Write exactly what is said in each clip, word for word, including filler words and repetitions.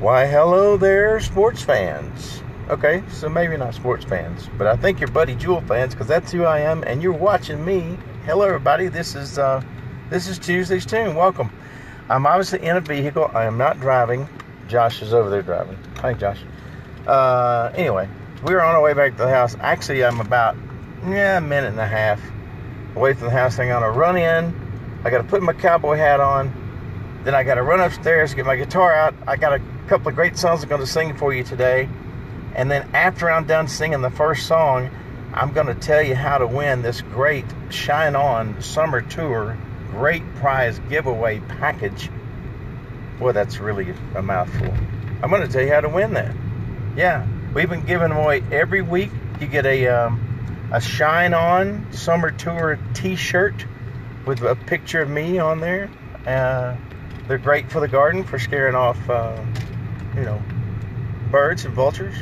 Why, hello there, sports fans. Okay, so maybe not sports fans, but I think you're Buddy Jewell fans, because that's who I am, and you're watching me. Hello, everybody. This is uh, this is Tuesday's Tune. Welcome. I'm obviously in a vehicle. I am not driving. Josh is over there driving. Hi, Josh. Uh, anyway, we're on our way back to the house. Actually, I'm about yeah, a minute and a half away from the house. I'm going to run in. I got to put my cowboy hat on. Then I got to run upstairs, get my guitar out. I got a couple of great songs I'm going to sing for you today. And then after I'm done singing the first song, I'm going to tell you how to win this great Shine On Summer Tour great prize giveaway package. Boy, that's really a mouthful. I'm going to tell you how to win that. Yeah, we've been giving away every week. You get a um, a Shine On Summer Tour T-shirt with a picture of me on there. Uh, they're great for the garden, for scaring off, uh, you know, birds and vultures.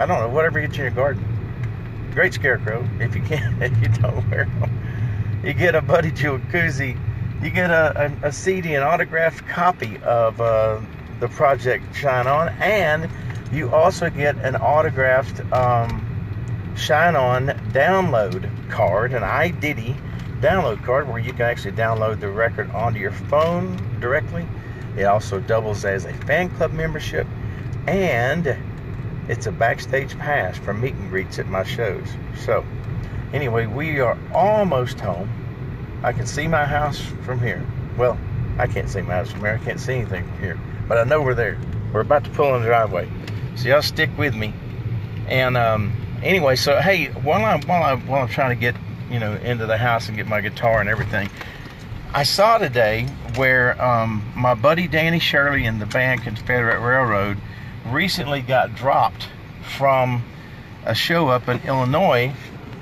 I don't know, whatever gets you in your garden. Great scarecrow if you can, if you don't wear them. You get a Buddy Jewell koozie. You get a, a, a C D, an autographed copy of uh, the project Shine On, and you also get an autographed um, Shine On download card, an iDiddy download card, where you can actually download the record onto your phone directly. It also doubles as a fan club membership, and it's a backstage pass for meet and greets at my shows. So, anyway, we are almost home. I can see my house from here. Well, I can't see my house from here. I can't see anything from here. But I know we're there. We're about to pull in the driveway. So y'all stick with me. And um, anyway, so hey, while I'm while I while I'm trying to get you know into the house and get my guitar and everything, I saw today where um, my buddy Danny Shirley and the band Confederate Railroad recently got dropped from a show up in Illinois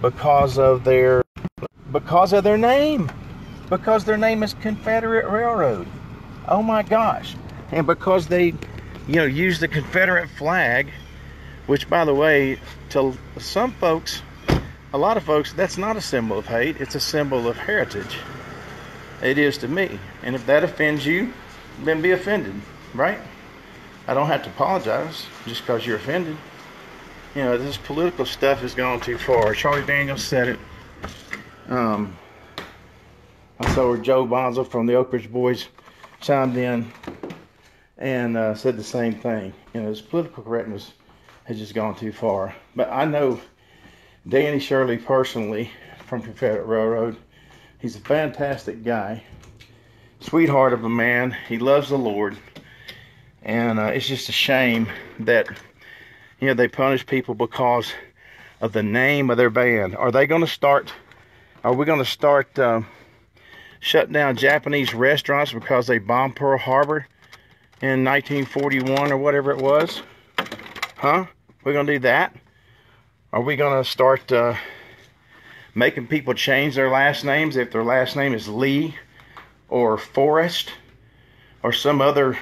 because of their. Because of their name. Because their name is Confederate Railroad. Oh my gosh. And because they, you know, used the Confederate flag, which, by the way, to some folks, a lot of folks, that's not a symbol of hate. It's a symbol of heritage. It is to me. And if that offends you, then be offended, right? I don't have to apologize just because you're offended. You know, this political stuff has gone too far. Charlie Daniels said it. Um, I saw where Joe Bonsall from the Oak Ridge Boys chimed in and uh, said the same thing. You know, his political correctness has just gone too far. But I know Danny Shirley personally from Confederate Railroad. He's a fantastic guy, sweetheart of a man. He loves the Lord, and uh, it's just a shame that you know they punish people because of the name of their band. Are they going to start? Are we going to start uh, shutting down Japanese restaurants because they bombed Pearl Harbor in nineteen forty-one or whatever it was? Huh? We're going to do that? Are we going to start uh, making people change their last names if their last name is Lee or Forrest or some other,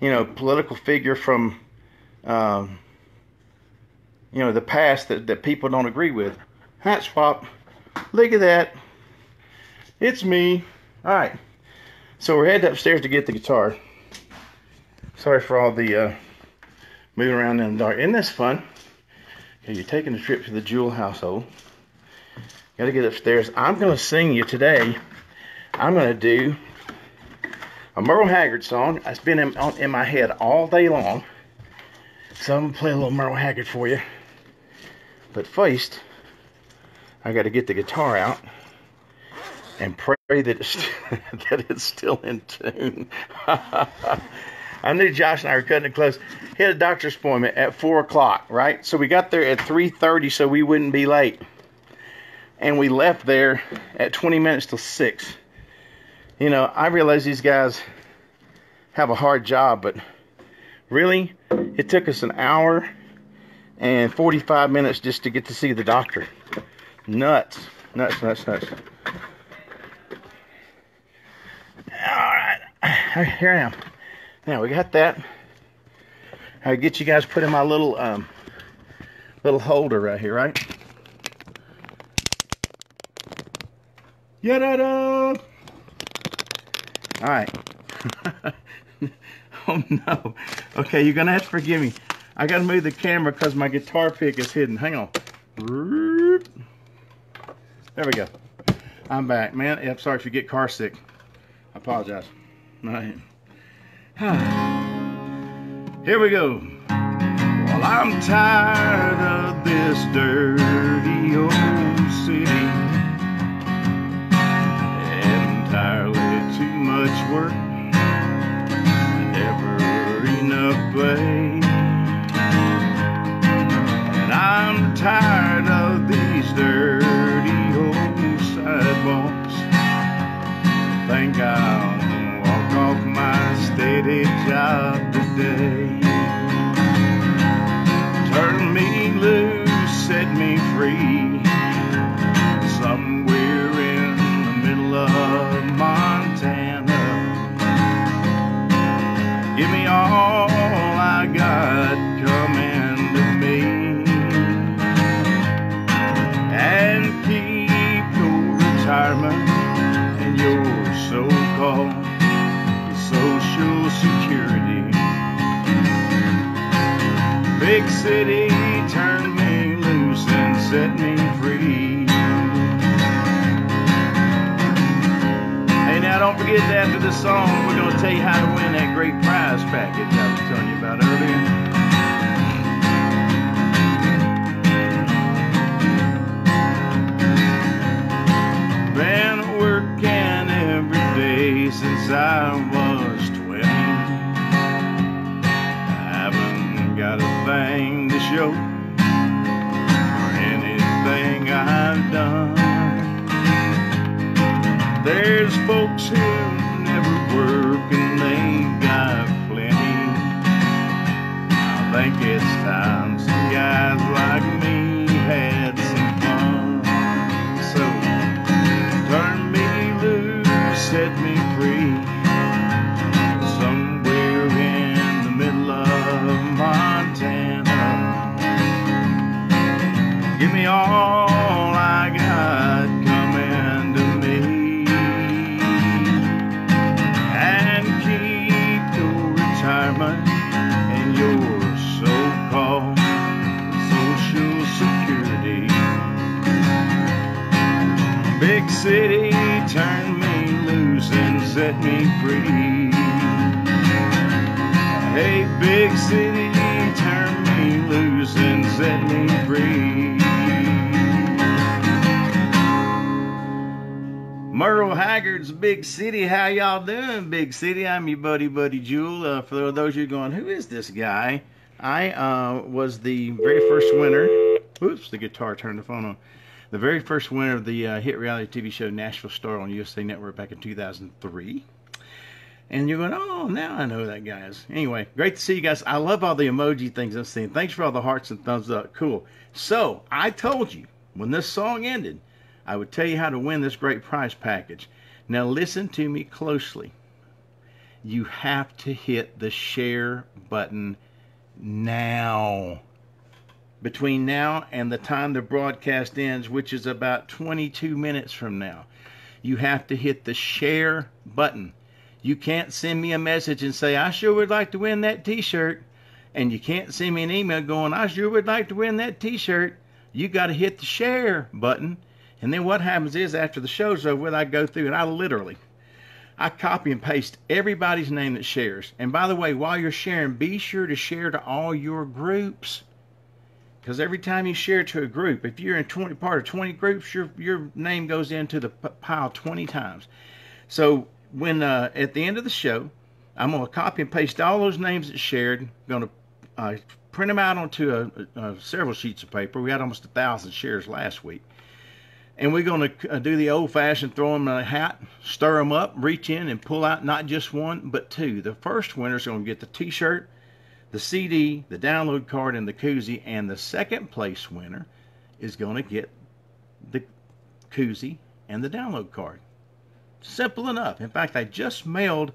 you know, political figure from, um, you know, the past that, that people don't agree with? Hat swap. Look at that. It's me. Alright. So we're headed upstairs to get the guitar. Sorry for all the uh, moving around in the dark. Isn't this fun? Okay, you're taking a trip to the Jewell household. Got to get upstairs. I'm going to sing you today. I'm going to do a Merle Haggard song. It's been in, on, in my head all day long. So I'm going to play a little Merle Haggard for you. But first, I got to get the guitar out and pray that it's, that it's still in tune. I knew Josh and I were cutting it close. He had a doctor's appointment at four o'clock, right? So we got there at three thirty so we wouldn't be late. And we left there at twenty minutes till six. You know, I realize these guys have a hard job, but really, it took us an hour and forty-five minutes just to get to see the doctor. Nuts, nuts, nuts, nuts. Alright, here I am. Now we got that. I get you guys put in my little um little holder right here, right? Yada da. Alright. Oh, no. Okay, you're going to have to forgive me. I got to move the camera because my guitar pick is hidden. Hang on. There we go. I'm back. Man, I'm sorry if you get car sick. I apologize. All right. Here we go. Well, I'm tired of this dirty old city. Entirely too much work. Never enough play. And I'm tired of these dirty old sidewalks. Thank God. Off my steady job today. Turn me loose, set me free. Somewhere in the middle of Montana. Give me all I got coming to me. And keep your retirement and your so-called Social Security. Big city, turn me loose and set me free. Hey, now don't forget that after the song, we're going to tell you how to win that great prize package I was telling you about earlier. Been working every day since I was twenty. I haven't got a thing to show for anything I've done. There's folks who never work and they got plenty. I think it's time some guys like me had some fun. So turn me loose, set me free, somewhere in the middle of Montana. Give me all I got coming to me, and keep your retirement and your so-called Social Security. Big city, turn me loose and set me free. Hey, big city, turn me loose and set me free. Merle Haggard's Big City. How y'all doing, Big City? I'm your buddy, Buddy Jewell. Uh, for those of you going, who is this guy? I uh, was the very first winner. Oops, the guitar turned the phone on. The very first winner of the uh, hit reality T V show Nashville Star on U S A Network back in two thousand three. And you're going, oh, now I know who that guy is. Anyway, great to see you guys. I love all the emoji things I'm seeing. Thanks for all the hearts and thumbs up. Cool. So, I told you, when this song ended, I would tell you how to win this great prize package. Now, listen to me closely. You have to hit the share button now. Between now and the time the broadcast ends, which is about twenty-two minutes from now, you have to hit the share button. You can't send me a message and say, I sure would like to win that t-shirt. And you can't send me an email going, I sure would like to win that t-shirt. You got to hit the share button. And then what happens is after the show's over with, I go through and I literally, I copy and paste everybody's name that shares. And by the way, while you're sharing, be sure to share to all your groups. Because every time you share to a group, if you're in twenty part of twenty groups, your your name goes into the pile twenty times. So when uh, at the end of the show, I'm gonna copy and paste all those names that shared. I'm gonna uh, print them out onto a, a, a several sheets of paper. We had almost a thousand shares last week, and we're gonna uh, do the old-fashioned, throw them in a hat, stir them up, reach in and pull out not just one but two. The first winner's gonna get the T-shirt, the C D, the download card, and the koozie, and the second place winner is going to get the koozie and the download card. Simple enough. In fact, I just mailed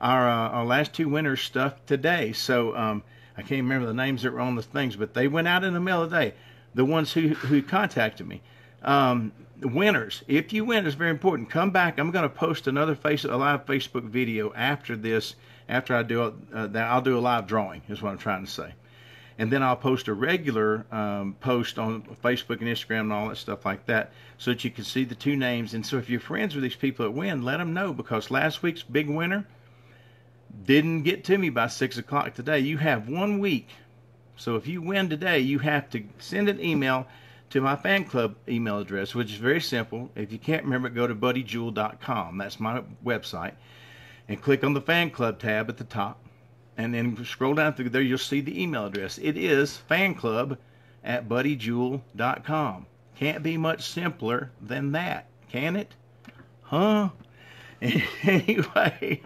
our, uh, our last two winners stuff today, so um, I can't remember the names that were on the things, but they went out in the mail today, the ones who, who contacted me. Um, winners, if you win, it's very important. Come back. I'm going to post another face a live Facebook video after this. After I do uh, that, I'll do a live drawing. Is what I'm trying to say. And then I'll post a regular um, post on Facebook and Instagram and all that stuff like that, so that you can see the two names. And so if you're friends with these people that win, let them know, because last week's big winner didn't get to me by six o'clock today. You have one week. So if you win today, you have to send an email to my fan club email address, which is very simple. If you can't remember it, go to buddy jewell dot com. That's my website. And click on the fan club tab at the top. And then scroll down through there, you'll see the email address. It is fanclub at buddy jewell dot com. Can't be much simpler than that, can it? Huh? Anyway,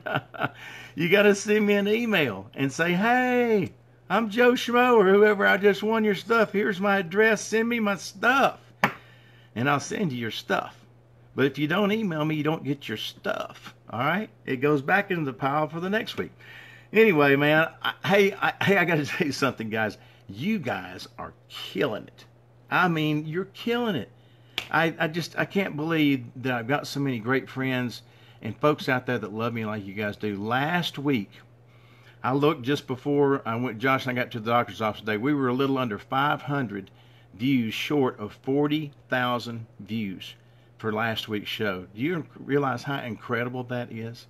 you got to send me an email and say, hey, I'm Joe Schmo or whoever, I just won your stuff. Here's my address. Send me my stuff. And I'll send you your stuff. But if you don't email me, you don't get your stuff. All right? It goes back into the pile for the next week. Anyway, man, I, hey, I, hey, I got to tell you something, guys. You guys are killing it. I mean, you're killing it. I, I just, I can't believe that I've got so many great friends and folks out there that love me like you guys do. Last week, I looked just before I went, Josh and I got to the doctor's office today. We were a little under five hundred views short of forty thousand views for last week's show. Do you realize how incredible that is?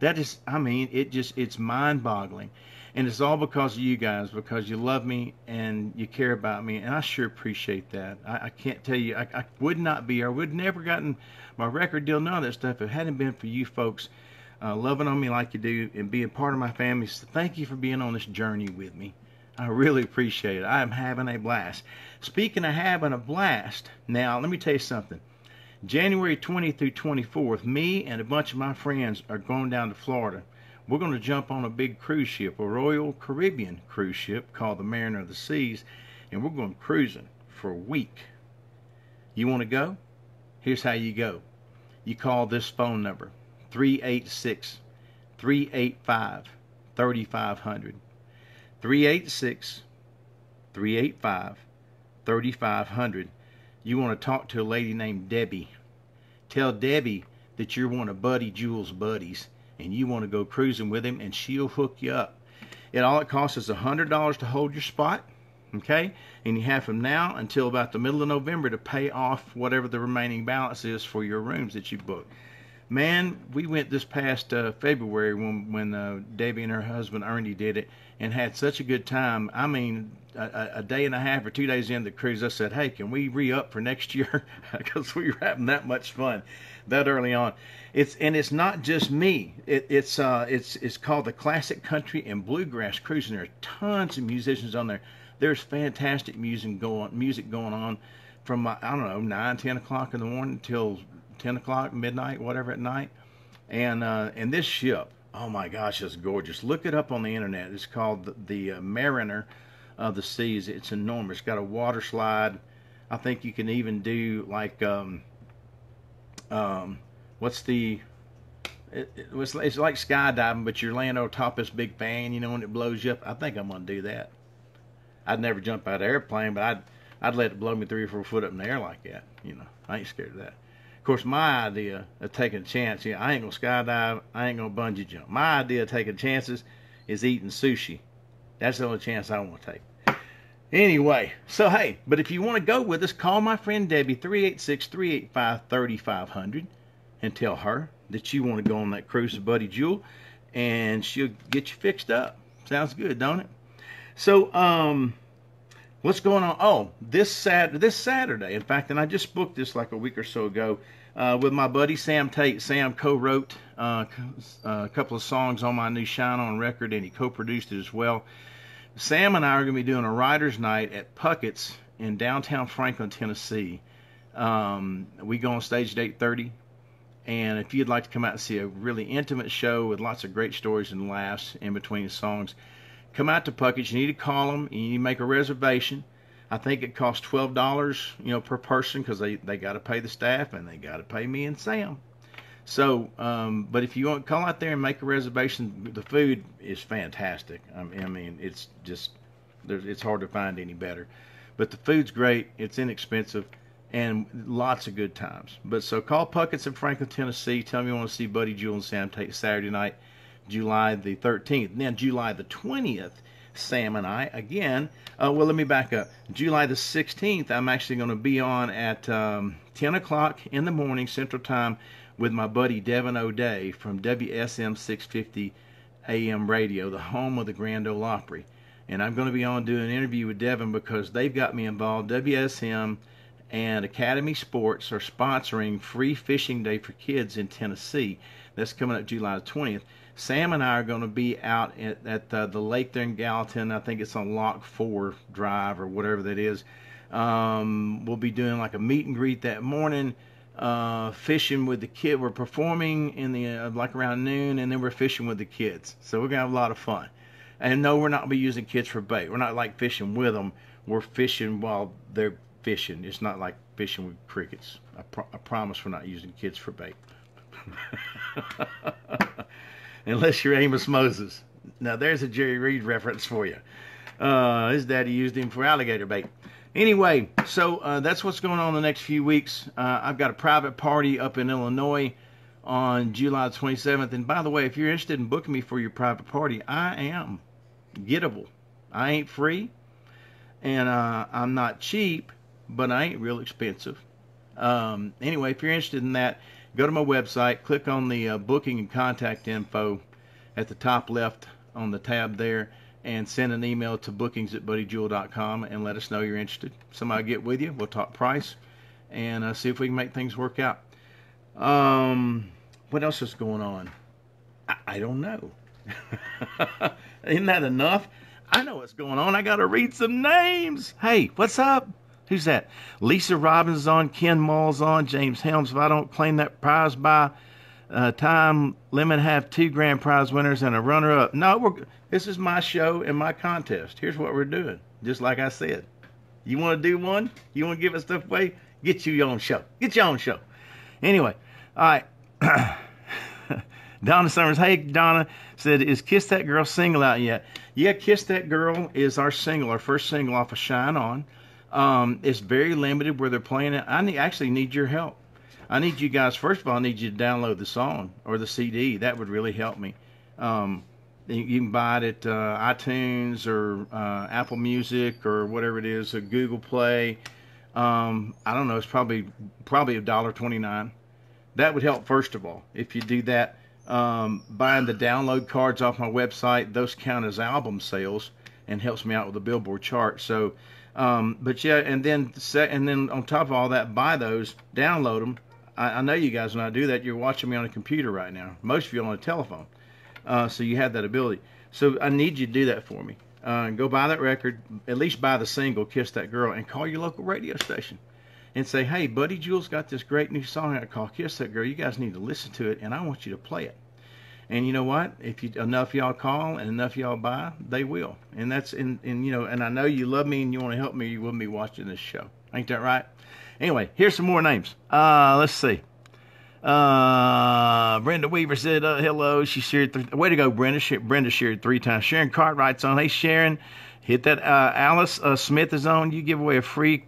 That is, I mean, it just, it's mind-boggling. And it's all because of you guys, because you love me and you care about me. And I sure appreciate that. I, I can't tell you, I, I would not be, I would never gotten my record deal, none of that stuff, if it hadn't been for you folks uh, loving on me like you do and being part of my family. So thank you for being on this journey with me. I really appreciate it. I am having a blast. Speaking of having a blast, now, let me tell you something. January twentieth through twenty-fourth, me and a bunch of my friends are going down to Florida. We're going to jump on a big cruise ship, a Royal Caribbean cruise ship called the Mariner of the Seas, and we're going cruising for a week. You want to go? Here's how you go. You call this phone number, three eight six, three eight five, three five zero zero, three eight six, three eight five, three five zero zero. You want to talk to a lady named Debbie. Tell Debbie that you're one of Buddy Jewell's buddies and you want to go cruising with him, and she'll hook you up. And all it costs is one hundred dollars to hold your spot, okay? And you have from now until about the middle of November to pay off whatever the remaining balance is for your rooms that you booked. Man, we went this past uh, February when, when uh, Debbie and her husband Ernie did it, and had such a good time. I mean, a, a day and a half or two days into the cruise, I said, hey, can we re-up for next year? Because we were having that much fun that early on. It's And it's not just me. It, it's, uh, it's, it's called the Classic Country and Bluegrass Cruise, and there are tons of musicians on there. There's fantastic music going, music going on from, I don't know, nine, ten o'clock in the morning till ten o'clock, midnight, whatever at night. And uh, and this ship, oh my gosh, it's gorgeous. Look it up on the internet. It's called the, the uh, Mariner of the Seas. It's enormous. It's got a water slide. I think you can even do like um um what's the it, it was it's like skydiving, but you're laying on top of this big fan, you know, and it blows you up. I think I'm gonna do that. I'd never jump out of an airplane, but I'd I'd let it blow me three or four foot up in the air like that. You know, I ain't scared of that. Of course, my idea of taking a chance, you know, I ain't gonna skydive, I ain't gonna bungee jump. My idea of taking chances is eating sushi. That's the only chance I want to take. Anyway, so hey, but if you want to go with us, call my friend Debbie, three eight six, three eight five, three five zero zero, and tell her that you want to go on that cruise with Buddy Jewell, and she'll get you fixed up. Sounds good, don't it? So, um... what's going on? Oh, this Sat this Saturday, in fact, and I just booked this like a week or so ago uh, with my buddy Sam Tate. Sam co-wrote uh, a couple of songs on my new Shine On record, and he co-produced it as well. Sam and I are going to be doing a writer's night at Puckett's in downtown Franklin, Tennessee. Um, we go on stage at eight thirty, and if you'd like to come out and see a really intimate show with lots of great stories and laughs in between the songs, come out to Puckett's. You need to call them. You need to make a reservation. I think it costs twelve dollars, you know, per person, because they, they got to pay the staff and they got to pay me and Sam. So, um, but if you want to call out there and make a reservation, the food is fantastic. I mean, it's just, it's hard to find any better. But the food's great. It's inexpensive. and lots of good times. But so call Puckett's in Franklin, Tennessee. Tell me you want to see Buddy Jewell and Sam Tate Saturday night, July the thirteenth. Then July the twentieth, Sam and I again. Uh, well, let me back up. July the sixteenth, I'm actually going to be on at um, ten o'clock in the morning Central Time with my buddy Devin O'Day from W S M six fifty A M Radio, the home of the Grand Ole Opry. And I'm going to be on doing an interview with Devin because they've got me involved. W S M and Academy Sports are sponsoring Free Fishing Day for Kids in Tennessee. That's coming up July the twentieth. Sam and I are going to be out at, at uh, the lake there in Gallatin. I think it's on Lock four Drive or whatever that is. Um, we'll be doing like a meet and greet that morning, uh, fishing with the kid. We're performing in the uh, like around noon, and then we're fishing with the kids. So we're going to have a lot of fun. And no, we're not going to be using kids for bait. We're not like fishing with them. We're fishing while they're fishing. It's not like fishing with crickets. I, pro I promise we're not using kids for bait. Unless you're Amos Moses. Now there's a Jerry Reed reference for you. Uh, his daddy used him for alligator bait. Anyway, so uh, that's what's going on the next few weeks. Uh, I've got a private party up in Illinois on July twenty-seventh. And by the way, if you're interested in booking me for your private party, I am gettable. I ain't free. And uh, I'm not cheap, but I ain't real expensive. Um, anyway, if you're interested in that, go to my website, click on the uh, booking and contact info at the top left on the tab there, and send an email to bookings at buddy jewell dot com and let us know you're interested. Somebody get with you. We'll talk price and uh, see if we can make things work out. Um, what else is going on? I, I don't know. Isn't that enough? I know what's going on. I got to read some names. Hey, what's up? Who's that? Lisa Robbins on, Ken Mull's on, James Helms. If I don't claim that prize by uh, time limit, have two grand prize winners and a runner-up. No, we're, this is my show and my contest. Here's what we're doing. Just like I said, you want to do one? You want to give us stuff away? Get you your own show. Get your own show. Anyway, all right. Donna Summers, hey, Donna, said, is Kiss That Girl single out yet? Yeah, Kiss That Girl is our single, our first single off of Shine On. Um, it's very limited where they're playing it. I need, actually need your help. I need you guys, first of all, I need you to download the song or the C D. That would really help me. Um, you can buy it at uh, iTunes or uh, Apple Music or whatever it is, or Google Play. Um, I don't know. It's probably probably a dollar twenty-nine. That would help, first of all, if you do that. Um, buying the download cards off my website, those count as album sales and helps me out with the Billboard chart. So... Um, but yeah, and then set, and then on top of all that, buy those, download them. I, I know you guys, when I do that, you're watching me on a computer right now. Most of you on a telephone, uh, so you have that ability. So I need you to do that for me. Uh, go buy that record, at least buy the single, Kiss That Girl, and call your local radio station and say, hey, Buddy Jewell's got this great new song out called Kiss That Girl. You guys need to listen to it, and I want you to play it. And you know what? If you, enough y'all call and enough y'all buy, they will. And that's in, and you know. And I know you love me and you want to help me. You will be watching this show. Ain't that right? Anyway, here's some more names. Uh, let's see. Uh, Brenda Weaver said uh, hello. She shared. Th way to go, Brenda. She Brenda shared three times. Sharon Cartwright's on. Hey, Sharon, hit that. Uh, Alice uh, Smith is on. You give away a free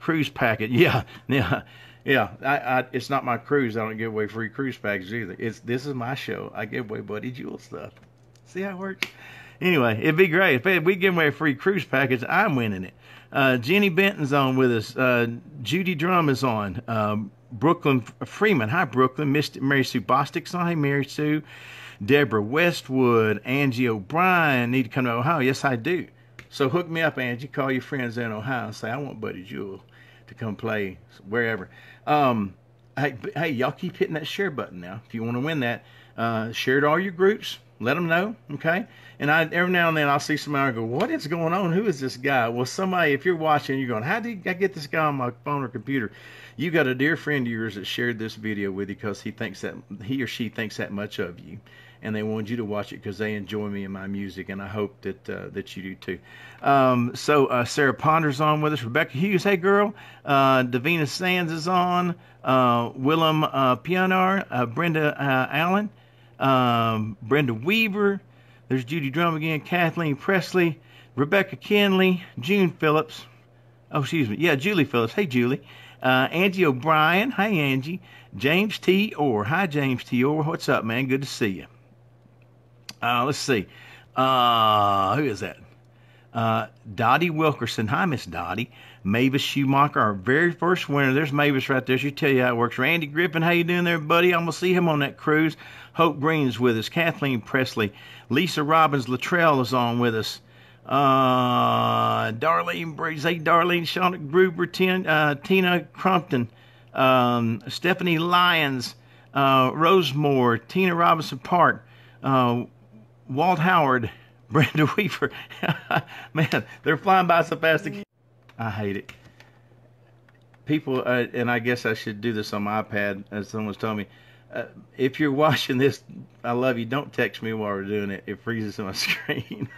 cruise packet. Yeah, yeah. Yeah, I, I, it's not my cruise. I don't give away free cruise packages either. It's This is my show. I give away Buddy Jewell stuff. See how it works? Anyway, it'd be great. If we give away a free cruise package, I'm winning it. Uh, Jenny Benton's on with us. Uh, Judy Drum is on. Um, Brooklyn Freeman. Hi, Brooklyn. Miss Mary Sue Bostick's on. Hey, Mary Sue. Deborah Westwood. Angie O'Brien. Need to come to Ohio. Yes, I do. So hook me up, Angie. Call your friends in Ohio and say, I want Buddy Jewell to come play wherever. Um, hey, hey y'all keep hitting that share button now. If you want to win that, uh, share to all your groups. Let them know, okay? And I, every now and then I'll see somebody go, what is going on? Who is this guy? Well, somebody, if you're watching, you're going, how did I get this guy on my phone or computer? You got a dear friend of yours that shared this video with you because he thinks that he or she thinks that much of you. And they wanted you to watch it because they enjoy me and my music, and I hope that uh, that you do too. Um, so uh, Sarah Ponder's on with us. Rebecca Hughes, hey girl. Uh, Davina Sands is on. Uh, Willem uh, Pionar, uh, Brenda uh, Allen, um, Brenda Weaver. There's Judy Drum again. Kathleen Presley, Rebecca Kinley, June Phillips. Oh, excuse me. Yeah, Julie Phillips. Hey, Julie. Uh, Angie O'Brien. Hey, Angie. James T. Orr. Hi, James T. Orr. What's up, man? Good to see you. Uh, let's see. Uh, who is that? Uh, Dottie Wilkerson. Hi, Miss Dottie. Mavis Schumacher, our very first winner. There's Mavis right there. She'll tell you how it works. Randy Griffin, how you doing there, buddy? I'm going to see him on that cruise. Hope Green's with us. Kathleen Presley. Lisa Robbins Luttrell is on with us. Uh, Darlene Breeze. Hey, Darlene. Shauna Gruber. Ten, uh, Tina Crumpton. Um, Stephanie Lyons. Uh, Rose Moore. Tina Robinson Park. Uh, Walt Howard. Brenda Weaver. Man, they're flying by so fast. I hate it. People, uh, and I guess I should do this on my iPad, as someone's told me. Uh, if you're watching this, I love you. Don't text me while we're doing it. It freezes on my screen.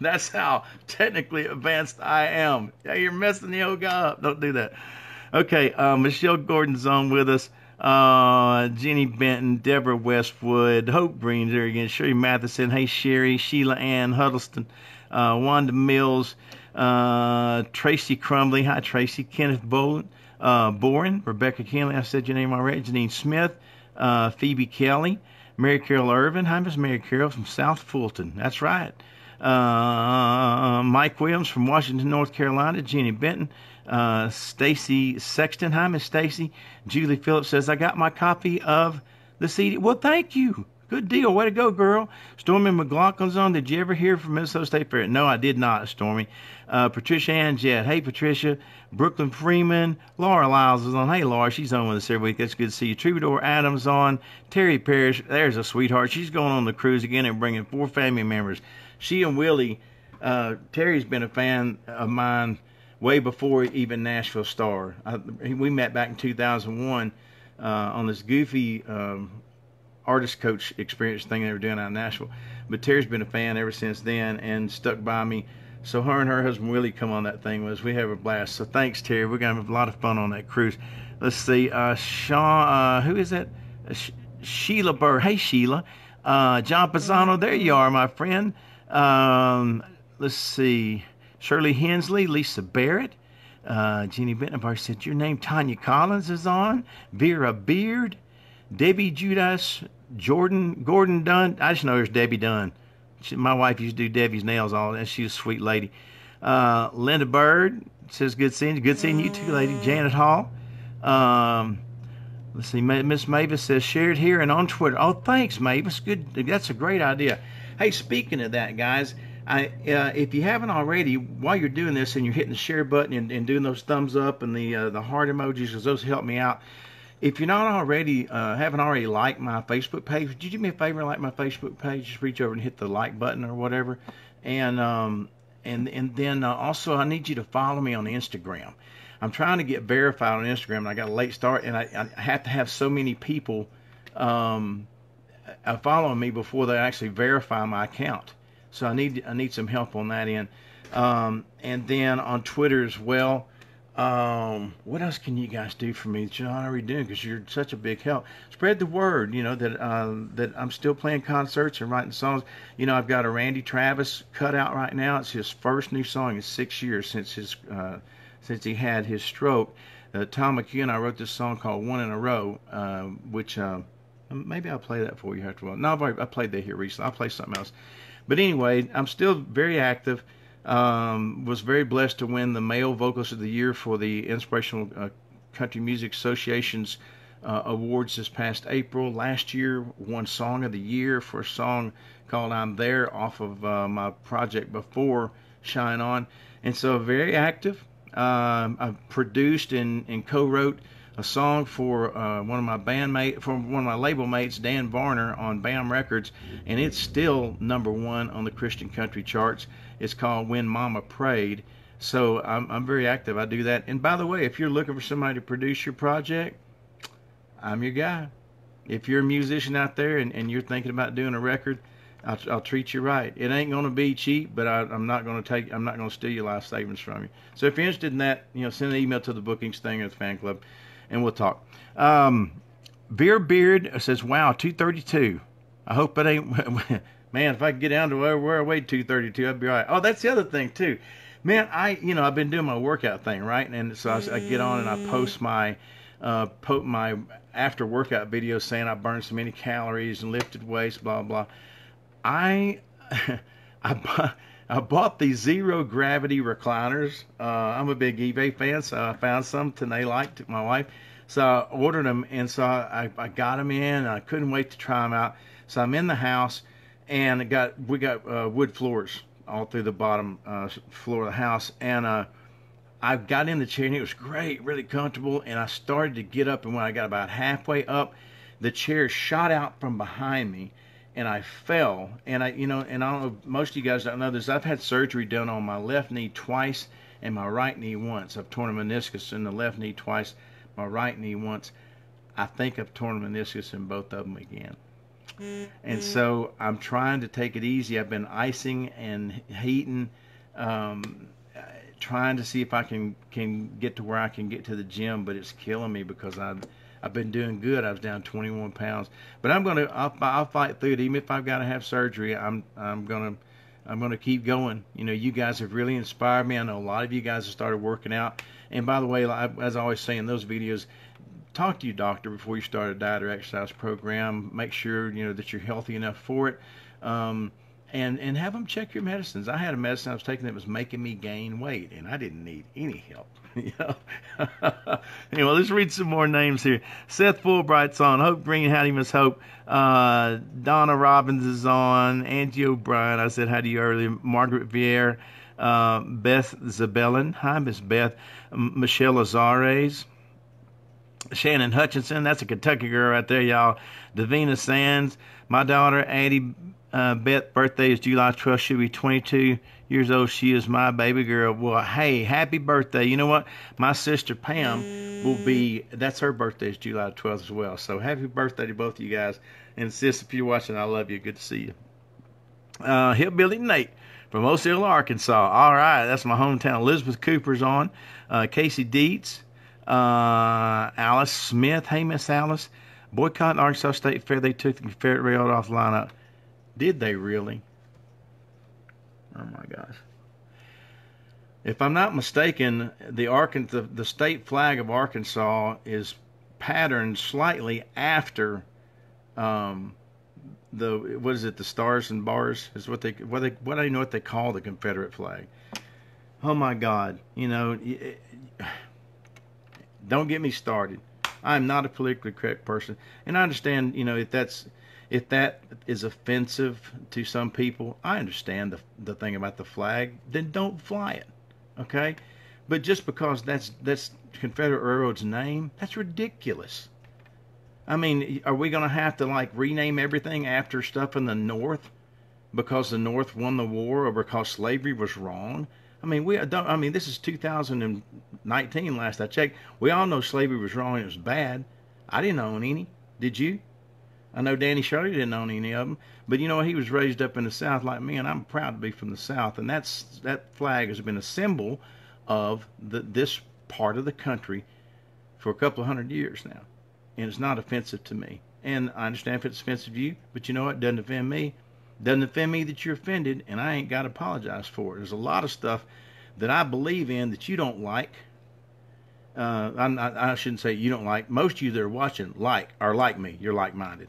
That's how technically advanced I am. Yeah, you're messing the old guy up. Don't do that. Okay, uh, Michelle Gordon's on with us. Uh, Jenny Benton, Deborah Westwood, Hope Green's there again, Sherry Matheson, hey Sherry, Sheila Ann Huddleston, uh, Wanda Mills, uh, Tracy Crumbly, hi Tracy, Kenneth Bowen, uh, Boren, Rebecca Kinley, I said your name already, Janine Smith, uh, Phoebe Kelly, Mary Carol Irvin, hi Miss Mary Carol from South Fulton, that's right, uh, Mike Williams from Washington, North Carolina, Jenny Benton, Uh, Stacy Sexton. Hi, Miss Stacy. Julie Phillips says, I got my copy of the C D. Well, thank you. Good deal. Way to go, girl. Stormy McLaughlin's on. Did you ever hear from Minnesota State Fair? No, I did not, Stormy. Uh, Patricia Ann Jett. Hey, Patricia. Brooklyn Freeman. Laura Lyles is on. Hey, Laura. She's on with us every week. That's good to see you. Troubadour Adams on. Terry Parrish. There's a sweetheart. She's going on the cruise again and bringing four family members. She and Willie. Uh, Terry's been a fan of mine way before even Nashville Star. I, we met back in two thousand one uh, on this goofy um, artist coach experience thing they were doing out in Nashville. But Terry's been a fan ever since then and stuck by me. So her and her husband Willie come on that thing with us. We have a blast. So thanks, Terry. We're going to have a lot of fun on that cruise. Let's see. Uh, Sean, uh, who is that? Uh, Sh Sheila Burr. Hey, Sheila. Uh, John Pisano. There you are, my friend. Um, let's see. Shirley Hensley, Lisa Barrett, uh, Jenny Bentenbar said, your name, Tanya Collins is on, Vera Beard, Debbie Judas, Jordan, Gordon Dunn. I just know there's Debbie Dunn. She, my wife used to do Debbie's nails all, and she's a sweet lady. Uh, Linda Bird says, good seeing you. Good seeing you too, lady. Janet Hall. Um, let's see, Miss Mavis says, shared here and on Twitter. Oh, thanks, Mavis. Good. That's a great idea. Hey, speaking of that, guys, I, uh, if you haven't already, while you're doing this and you're hitting the share button and, and doing those thumbs up and the uh, the heart emojis, because those help me out. If you're not already, uh, haven't already liked my Facebook page, would you do me a favor and like my Facebook page? Just reach over and hit the like button or whatever. And um, and and then uh, also, I need you to follow me on Instagram. I'm trying to get verified on Instagram, and I got a late start, and I, I have to have so many people um, following me before they actually verify my account. So I need I need some help on that end, um, and then on Twitter as well. Um, what else can you guys do for me, John? Are you doing? Because you're such a big help. Spread the word. You know that uh, that I'm still playing concerts and writing songs. You know I've got a Randy Travis cutout right now. It's his first new song in six years since his uh, since he had his stroke. Uh, Tom McHugh and I wrote this song called One in a Row, uh, which uh, maybe I'll play that for you after a while. No, I've already, I played that here recently. I'll play something else. But anyway, I'm still very active. Um, was very blessed to win the Male Vocalist of the Year for the Inspirational uh, Country Music Association's uh, awards this past April. Last year, won Song of the Year for a song called I'm There off of uh, my project before Shine On. And so very active. Um, I produced and, and co-wrote a song for uh, one of my bandmate, from one of my label mates, Dan Varner, on BAM Records, and it's still number one on the Christian country charts. It's called When Mama Prayed. So I'm, I'm very active. I do that. And by the way, if you're looking for somebody to produce your project, I'm your guy. If you're a musician out there and, and you're thinking about doing a record, I'll, I'll treat you right. It ain't gonna be cheap, but I, I'm not gonna take. I'm not gonna steal your life savings from you. So if you're interested in that, you know, send an email to the bookings thing or the fan club, and we'll talk. Um, Beer Beard says, wow, two thirty-two. I hope it ain't. Man, if I could get down to where I weighed two thirty-two, I'd be all right. Oh, that's the other thing, too. man, I, you know, I've been doing my workout thing, right? And so I, I get on and I post my, uh, po- my after workout video saying I burned so many calories and lifted weights, blah, blah. I, I, bu- I bought these zero gravity recliners. Uh, I'm a big eBay fan, so I found some and they liked it, my wife. So I ordered them, and so I, I got them in, and I couldn't wait to try them out. So I'm in the house, and it got we got uh, wood floors all through the bottom uh, floor of the house. And uh, I got in the chair, and it was great, really comfortable. And I started to get up, and when I got about halfway up, the chair shot out from behind me, and I fell. And I, you know, and I don't know, most of you guys don't know this. I've had surgery done on my left knee twice and my right knee once. I've torn a meniscus in the left knee twice. My right knee once. I think I've torn meniscus in both of them again. And so I'm trying to take it easy. I've been icing and heating, um, trying to see if I can, can get to where I can get to the gym, but it's killing me because I've, I've been doing good. I was down twenty-one pounds, but I'm going to, I'll, I'll fight through it. Even if I've got to have surgery, I'm, I'm going to, I'm going to keep going. You know, you guys have really inspired me. I know a lot of you guys have started working out. And by the way, as I always say in those videos, talk to your doctor before you start a diet or exercise program. Make sure, you know, that you're healthy enough for it. Um, and, and have them check your medicines. I had a medicine I was taking that was making me gain weight, and I didn't need any help. You know? Anyway, let's read some more names here. Seth Fulbright's on. Hope Green, howdy, Miss Hope. Uh, Donna Robbins is on. Angie O'Brien, I said hi to you earlier. Margaret Vieira. Uh, Beth Zabellin. Hi, Miss Beth. M- Michelle Azares. Shannon Hutchinson. That's a Kentucky girl right there, y'all. Davina Sands. My daughter, Addie uh, Beth. Birthday is July twelfth. She'll be twenty-two years old. She is my baby girl. Well, hey, happy birthday. You know what? My sister, Pam, will be, that's her birthday is July twelfth as well. So happy birthday to both of you guys. And sis, if you're watching, I love you. Good to see you. Uh, Hillbilly Nate. From Osceola, Arkansas. All right, that's my hometown. Elizabeth Cooper's on. Uh, Casey Dietz. Uh, Alice Smith. Hey, Miss Alice. Boycott Arkansas State Fair. They took the Confederate Railroad off lineup. Did they really? Oh, my gosh. If I'm not mistaken, the, Arkan- the, the state flag of Arkansas is patterned slightly after... Um, the what is it the stars and bars is what they what they what I know what they call the Confederate flag. Oh my God, you know, it, it, don't get me started. I'm not a politically correct person, and I understand, you know, if that's if that is offensive to some people, I understand the the thing about the flag. Then don't fly it, okay? But just because that's that's Confederate Railroad's name, that's ridiculous. I mean, are we going to have to, like, rename everything after stuff in the North because the North won the war or because slavery was wrong? I mean, we don't, I mean, this is two thousand nineteen, last I checked. We all know slavery was wrong and it was bad. I didn't own any. Did you? I know Danny Shirley didn't own any of them. But, you know, he was raised up in the South like me, and I'm proud to be from the South. And that's that flag has been a symbol of the, this part of the country for a couple of hundred years now. And it's not offensive to me. And I understand if it's offensive to you, but you know what? It doesn't offend me. It doesn't offend me that you're offended, and I ain't got to apologize for it. There's a lot of stuff that I believe in that you don't like. Uh, I, I shouldn't say you don't like. Most of you that are watching like are like me. You're like-minded.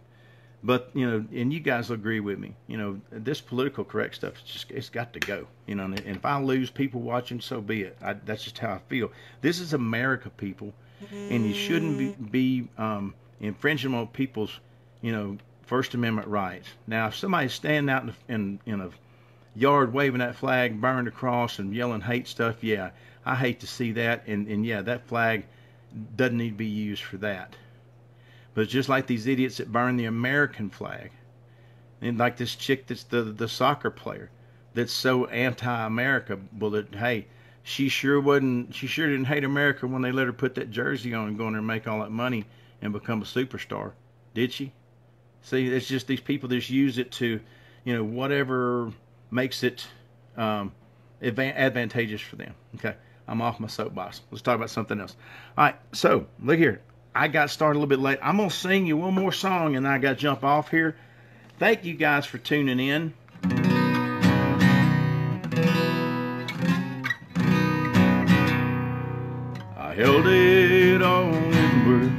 But, you know, and you guys will agree with me. You know, this political correct stuff, it's, just, it's got to go. You know, and if I lose people watching, so be it. I, that's just how I feel. This is America, people. And you shouldn't be, be um, infringing on people's, you know, First Amendment rights. Now, if somebody's standing out in, the, in in a yard waving that flag, burned across, and yelling hate stuff, yeah, I hate to see that. And, and yeah, that flag doesn't need to be used for that. But it's just like these idiots that burn the American flag, and like this chick that's the the soccer player that's so anti-America. Well, that, hey. She sure wasn't. She sure didn't hate America when they let her put that jersey on and go in there and make all that money and become a superstar, did she? See, it's just these people just use it to, you know, whatever makes it um, adv- advantageous for them. Okay, I'm off my soapbox. Let's talk about something else. All right, so look here. I got started a little bit late. I'm gonna sing you one more song, and I got to jump off here. Thank you guys for tuning in. held it all inward.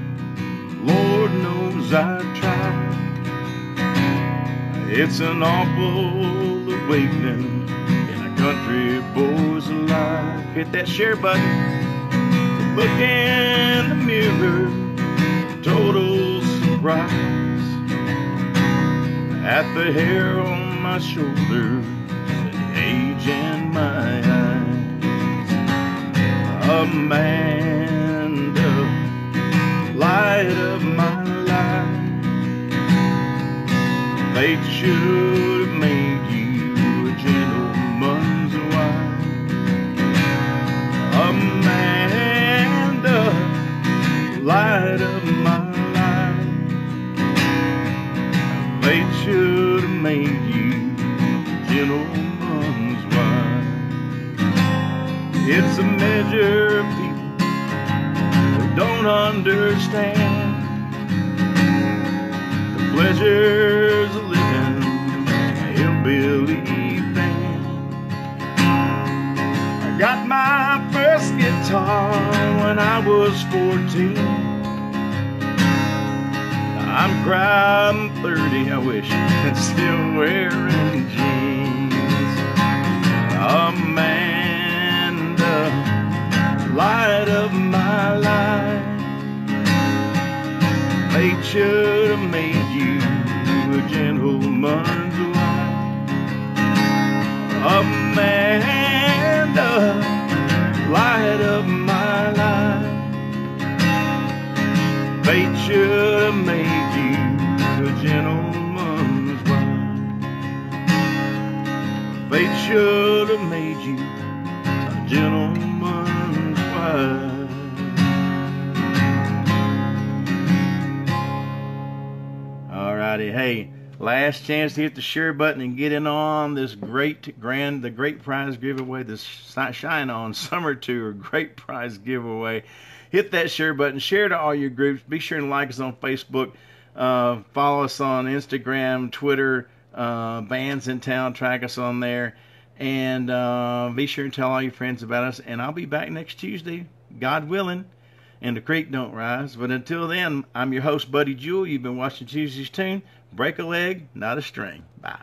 Lord knows I tried. It's an awful awakening in a country boy's life. Hit that share button. Look in the mirror, total surprise at the hair on my shoulder, the age in my eyes. Amanda, light of my life, fate should have made you a gentleman's wife. Amanda, light of my life, fate should have made you gentleman's wife. It's a measure of people who don't understand the pleasures of living a hillbilly band. I got my first guitar when I was fourteen. I'm crying thirty, I wish, and still wearing jeans. Amanda, light of my life, fate should have made you a gentleman's wife. Amanda, light of my life, fate should have made you a gentleman's wife. Fate should have made you a gentleman's wife. Alrighty, hey, last chance to hit the share button and get in on this great grand, the great prize giveaway, this Shine On Summer Tour great prize giveaway. Hit that share button, share to all your groups. Be sure and like us on Facebook. Uh, follow us on Instagram, Twitter, uh, Bands in Town. Track us on there. And uh, be sure and tell all your friends about us. And I'll be back next Tuesday, God willing, and the creek don't rise. But until then, I'm your host, Buddy Jewell. You've been watching Tuesday's Tune. Break a leg, not a string. Bye.